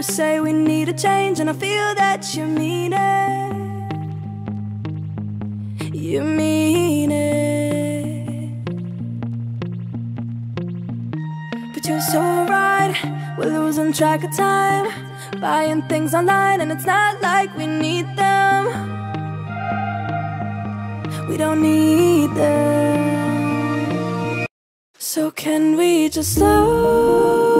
you say we need a change, and I feel that you mean it. You mean it. But you're so right, we're losing track of time, buying things online, and it's not like we need them. We don't need them. So can we just slow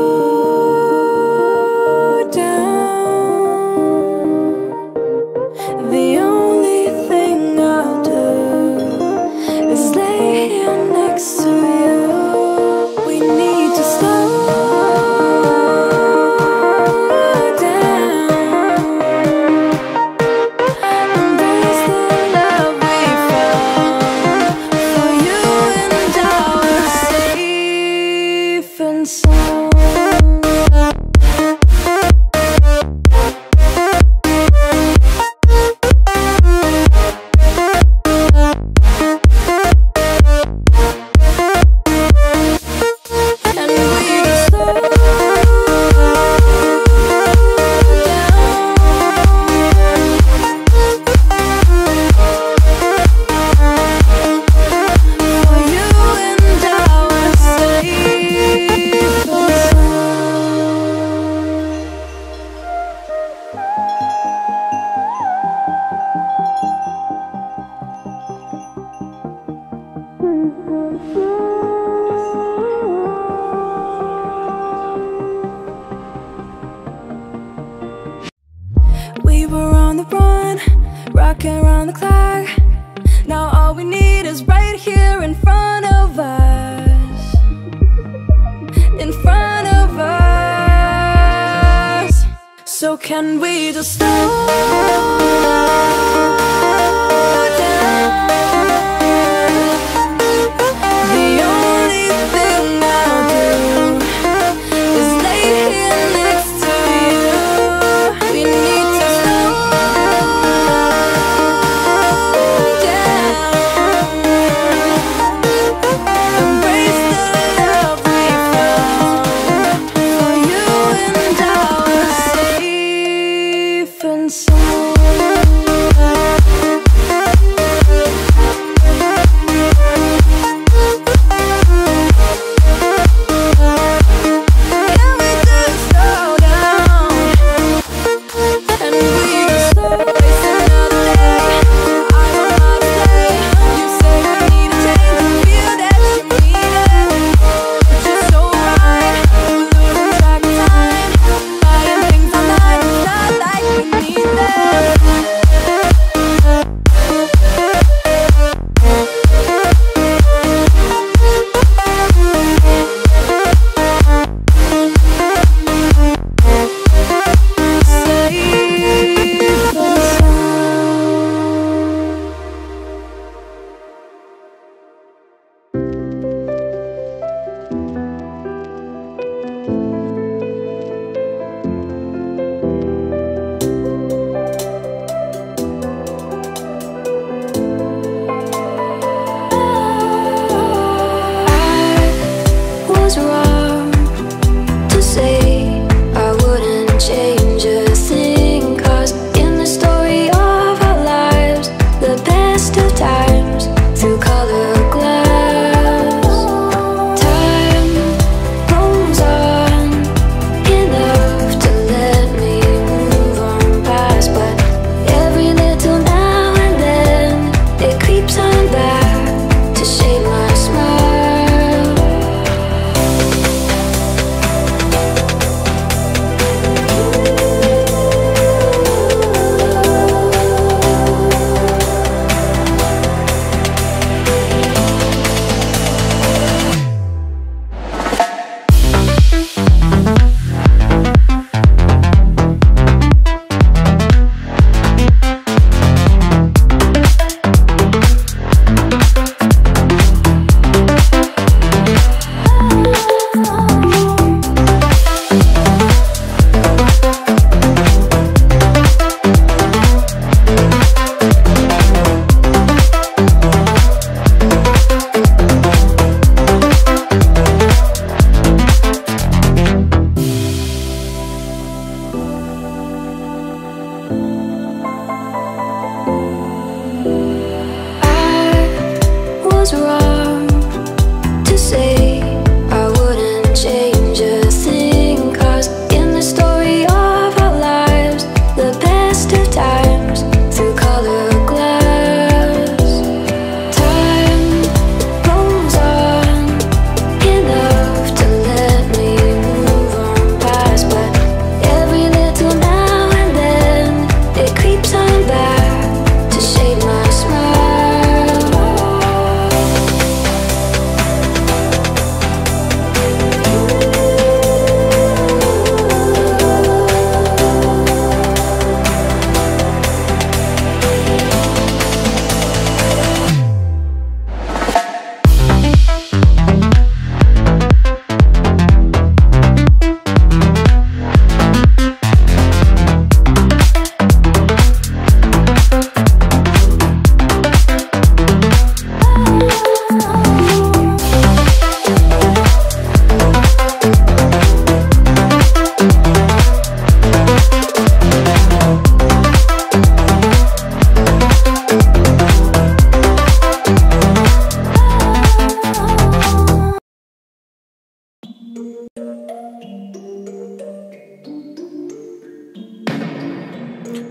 and soul.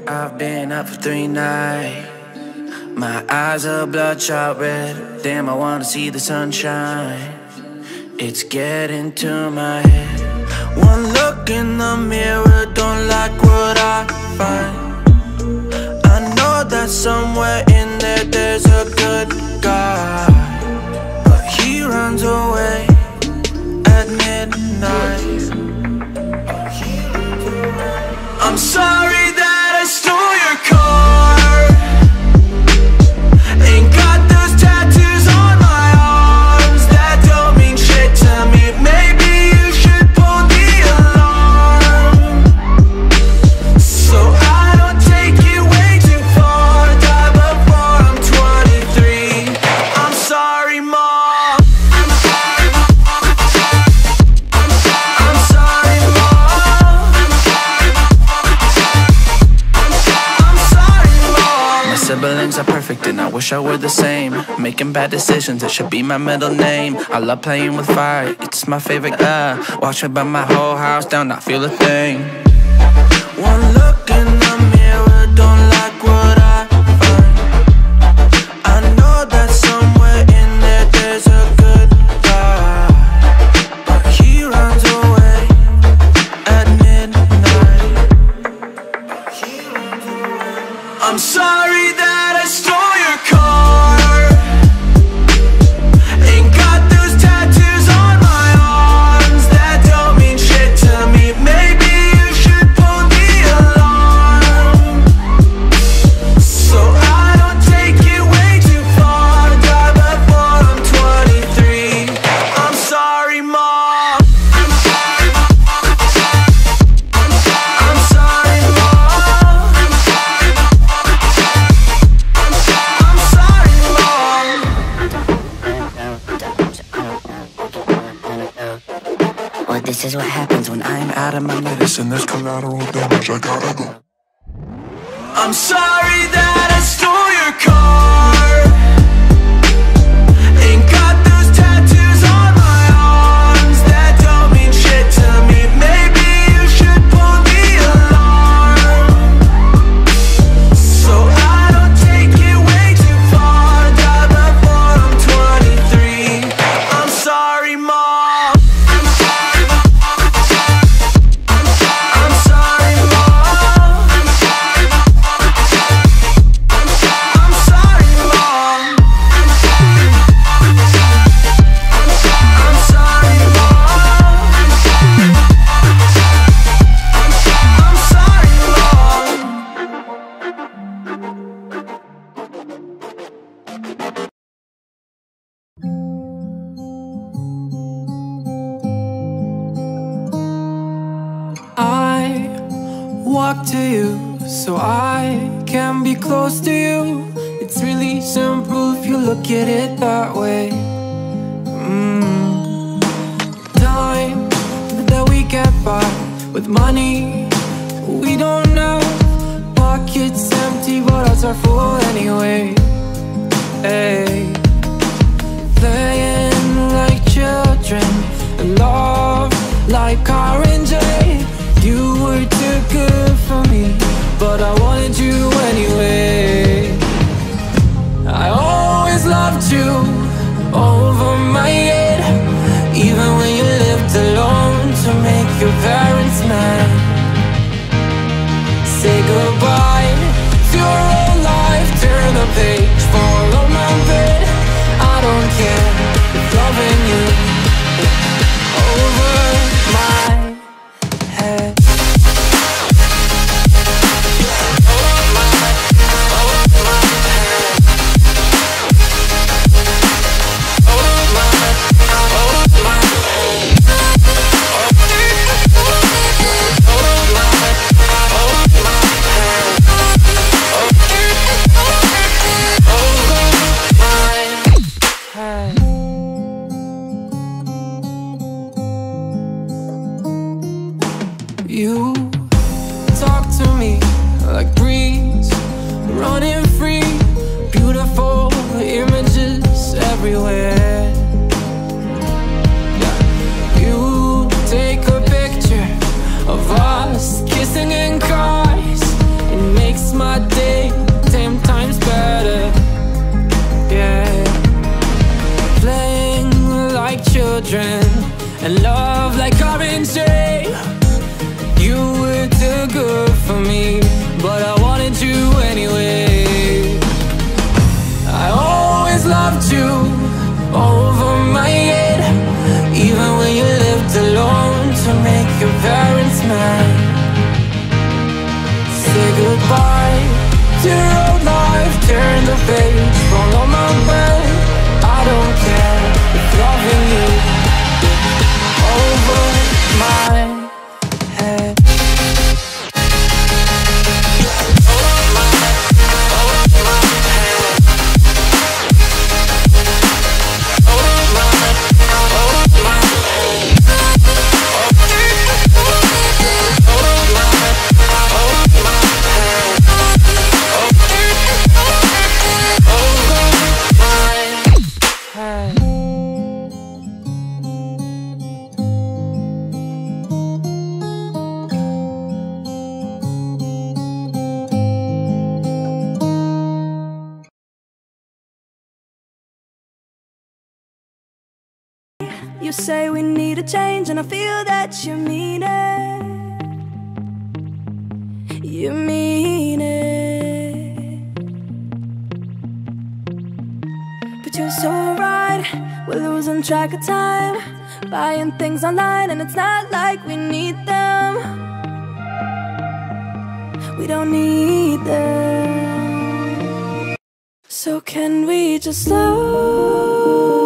I've been up for 3 nights. My eyes are bloodshot red. Damn, I wanna see the sunshine. It's getting to my head. One look in the mirror, don't like what I find. I know that somewhere in there there's a good guy, but he runs away at midnight. I'm sorry that I stole your car. Ain't got those tattoos on my arms that don't mean shit to me. Maybe you should pull the alarm, so I don't take you way too far. Die before I'm 23. I'm sorry, Mom. I'm sorry, Mom. I'm sorry, Mom. I'm sorry, Mom. My siblings are perfect and I wish I were the same. Making bad decisions, it should be my middle name. I love playing with fire, it's my favorite. Watch it burn my whole house down, not feel a thing. One look in the mirror, don't like what I find. I know that somewhere in there there's a good guy, but he runs away at midnight. I'm sorry that I stole your car. Ain't got those tattoos on my arms that don't mean shit to me. Maybe you should pull the alarm, so I don't take you way too far. Die before I'm 23. I'm sorry, Mom. I'm sorry, Mom. I'm sorry, Mom. I'm sorry, Mom. Well, this is what happens when I'm out of my medicine. There's collateral damage, I gotta go. I'm sorry that I stole your car. Ain't got those tattoos on my arms that don't mean shit to me. Maybe you should pull the alarm, so I don't take you way too far. Die before I'm 23. I'm sorry, Mom. I'm sorry, Mom. I'm sorry, Mom. I'm sorry, Mom. I'm sorry, Mom. I'm sorry, Mom. I walk to you so I can be close to you. It's really simple if you look at it that way. Time that we get by with money we don't know. Pockets empty, but hearts are full anyway. Hey, playing like children, love like RNJ. You were too good for me, but I wanted you anyway. I always loved you over my head, even when you lived alone to make your parents mad. Say goodbye to your old life, turn the page, follow my bed. I don't care if loving you over my head. goodbye to old life. Turn the page, follow my way. I don't care if loving you over my head. You say we need a change, and I feel that you mean it. You mean it. But you're so right, we're losing track of time, buying things online, and it's not like we need them. We don't need them. So can we just slow